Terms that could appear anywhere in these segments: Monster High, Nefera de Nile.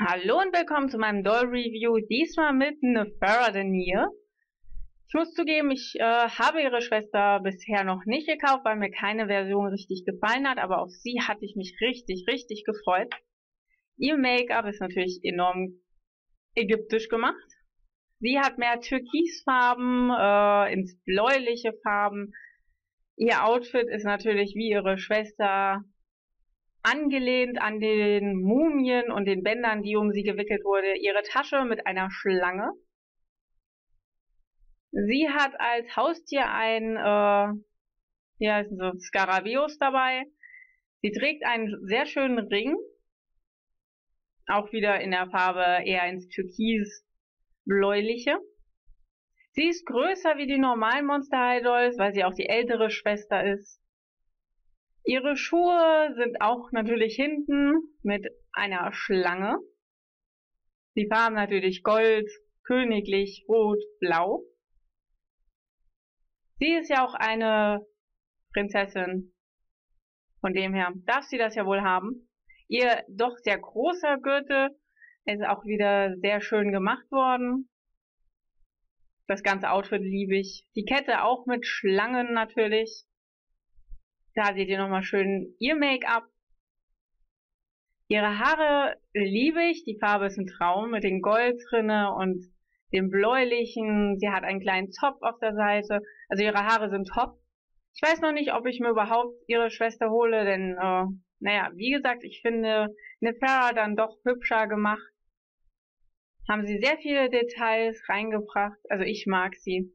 Hallo und willkommen zu meinem Doll-Review, diesmal mit Nefera de Nile. Ich muss zugeben, ich habe ihre Schwester bisher noch nicht gekauft, weil mir keine Version richtig gefallen hat, aber auf sie hatte ich mich richtig gefreut. Ihr Make-up ist natürlich enorm ägyptisch gemacht. Sie hat mehr Türkisfarben, ins bläuliche Farben. Ihr Outfit ist natürlich wie ihre Schwester angelehnt an den Mumien und den Bändern, die um sie gewickelt wurde, ihre Tasche mit einer Schlange. Sie hat als Haustier ein, wie heißen sie, Skarabäus dabei. Sie trägt einen sehr schönen Ring, auch wieder in der Farbe eher ins Türkis-Bläuliche. Sie ist größer wie die normalen Monster High Dolls, weil sie auch die ältere Schwester ist. Ihre Schuhe sind auch natürlich hinten mit einer Schlange. Die Farben natürlich gold, königlich, rot, blau. Sie ist ja auch eine Prinzessin. Von dem her darf sie das ja wohl haben. Ihr doch sehr großer Gürtel ist auch wieder sehr schön gemacht worden. Das ganze Outfit liebe ich. Die Kette auch mit Schlangen natürlich. Da seht ihr nochmal schön ihr Make-up. Ihre Haare liebe ich. Die Farbe ist ein Traum mit dem Gold drinne und dem bläulichen. Sie hat einen kleinen Topf auf der Seite. Also ihre Haare sind top. Ich weiß noch nicht, ob ich mir überhaupt ihre Schwester hole, denn, naja, wie gesagt, ich finde Nefera dann doch hübscher gemacht. Haben sie sehr viele Details reingebracht. Also ich mag sie.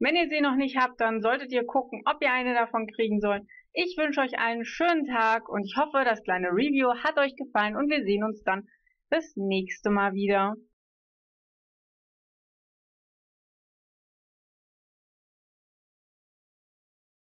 Wenn ihr sie noch nicht habt, dann solltet ihr gucken, ob ihr eine davon kriegen sollt. Ich wünsche euch einen schönen Tag und ich hoffe, das kleine Review hat euch gefallen und wir sehen uns dann das nächste Mal wieder.